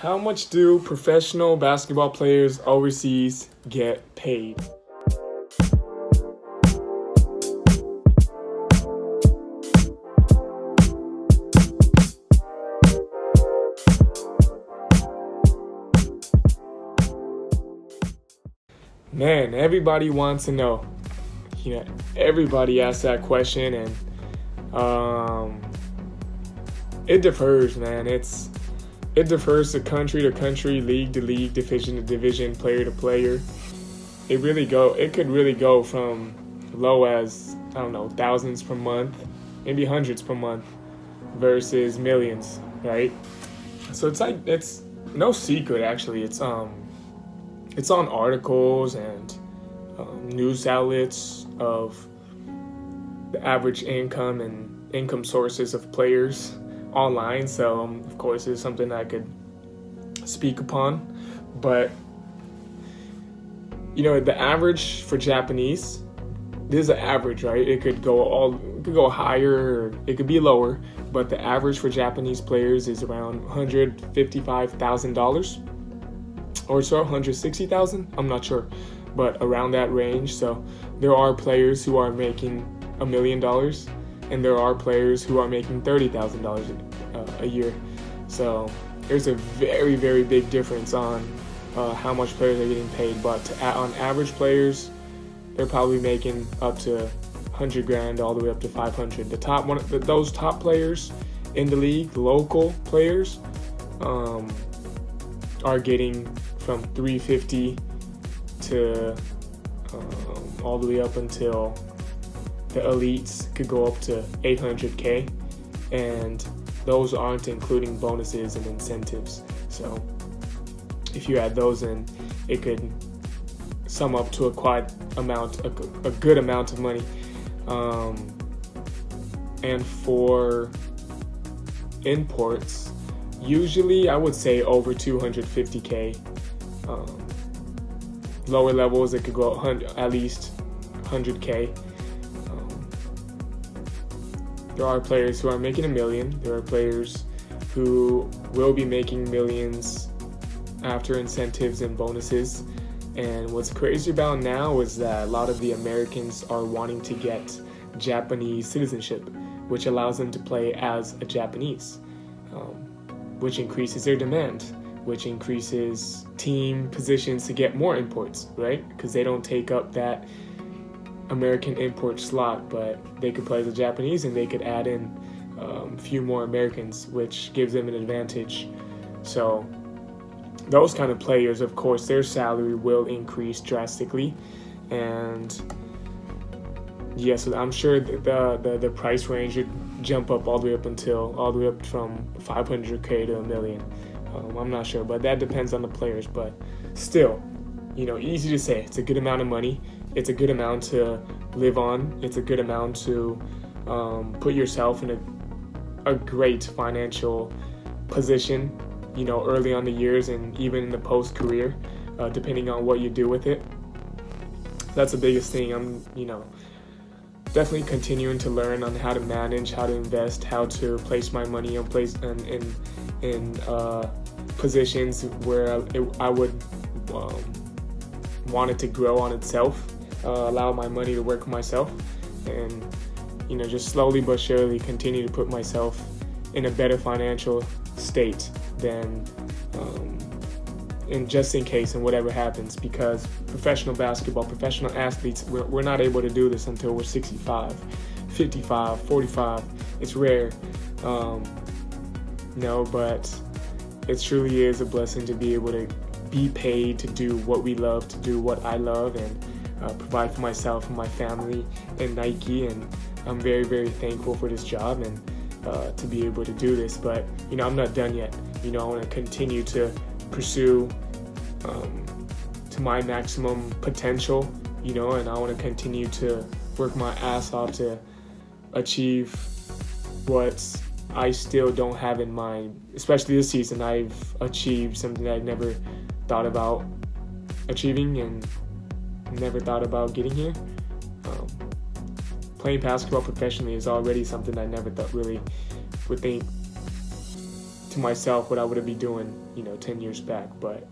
How much do professional basketball players overseas get paid? Man, everybody wants to know. You know, everybody asks that question, and it differs, man. It differs to country, league to league, division to division, player to player. It could really go from low as, I don't know, thousands per month, maybe hundreds per month, versus millions, right? So it's no secret, actually. It's on articles and news outlets of the average income and income sources of players online, so of course it's something I could speak upon. But you know, the average for Japanese, this is an average, right? It could go higher, or it could be lower, but the average for Japanese players is around $155,000 or so, $160,000, I'm not sure, but around that range. So there are players who are making $1 million, and there are players who are making $30,000 a year. So there's a very, very big difference on how much players are getting paid. But on average players, they're probably making up to 100 grand all the way up to 500. Those top players in the league, local players, are getting from 350 to all the way up until the elites could go up to 800K, and those aren't including bonuses and incentives. So if you add those in, it could sum up to a good amount of money. And for imports, usually I would say over 250K. Lower levels, it could go at least 100K. There are players who are making $1 million. There are players who will be making millions after incentives and bonuses. And what's crazy about now is that a lot of the Americans are wanting to get Japanese citizenship, which allows them to play as a Japanese, which increases their demand, which increases team positions to get more imports, right? Because they don't take up that American import slot, but they could play as a Japanese and they could add in a few more Americans, which gives them an advantage. So those kind of players, of course, their salary will increase drastically. And yes, yeah, so I'm sure the price range would jump up all the way up from 500K to $1 million. I'm not sure, but that depends on the players. But still, you know, easy to say, it's a good amount of money. It's a good amount to live on. It's a good amount to put yourself in a great financial position, you know, early on the years and even in the post-career, depending on what you do with it. That's the biggest thing. I'm, you know, definitely continuing to learn on how to manage, how to invest, how to place my money on place in positions where I would want it to grow on itself. Allow my money to work for myself, and you know, just slowly but surely continue to put myself in a better financial state than in just in case and whatever happens, because professional athletes, we're not able to do this until we're 65, 55, 45. It's rare, no, but it truly is a blessing to be able to be paid to do what we love, to do what I love, and provide for myself and my family and Nike. And I'm very, very thankful for this job and to be able to do this. But you know, I'm not done yet. You know, I want to continue to pursue to my maximum potential, you know, and I want to continue to work my ass off to achieve what's I still don't have in mind. Especially this season, I've achieved something I never thought about achieving and never thought about getting here. Playing basketball professionally is already something I never thought really would think to myself what I would be doing you know, 10 years back, but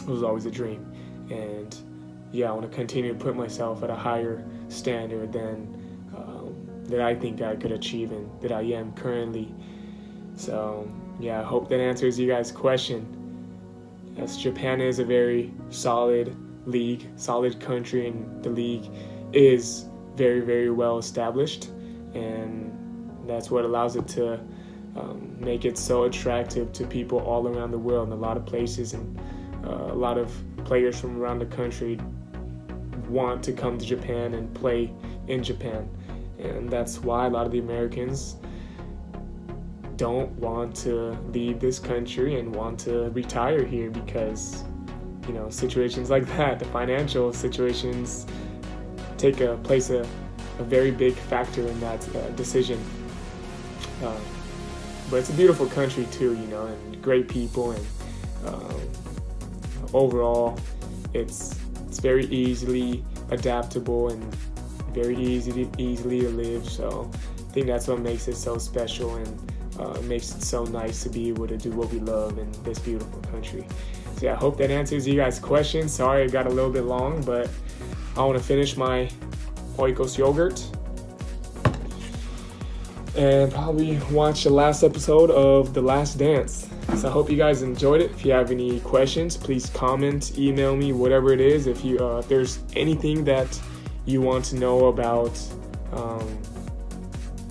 it was always a dream. And yeah, I want to continue to put myself at a higher standard than that I think I could achieve and that I am currently. So yeah, I hope that answers you guys' question. As Japan is a very solid league, solid country, and the league is very, very well established, and that's what allows it to make it so attractive to people all around the world, in a lot of places, and a lot of players from around the country want to come to Japan and play in Japan. And that's why a lot of the Americans don't want to leave this country and want to retire here, because, you know, situations like that, the financial situations take a place a very big factor in that decision. But it's a beautiful country too, you know, and great people, and overall it's very easily adaptable and very easily to live. So I think that's what makes it so special, and makes it so nice to be able to do what we love in this beautiful country. So yeah, I hope that answers you guys' questions. Sorry it got a little bit long, but I want to finish my Oikos yogurt and probably watch the last episode of The Last Dance. So I hope you guys enjoyed it. If you have any questions, please comment, email me, whatever it is. If you if there's anything that you want to know about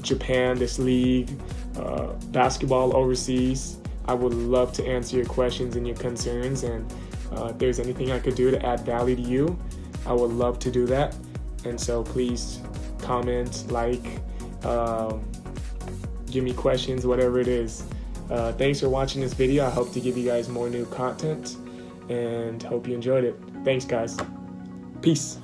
Japan, this league, basketball overseas, I would love to answer your questions and your concerns, and if there's anything I could do to add value to you, I would love to do that. And so please comment, like, give me questions, whatever it is. Thanks for watching this video. I hope to give you guys more new content, and hope you enjoyed it. Thanks guys. Peace.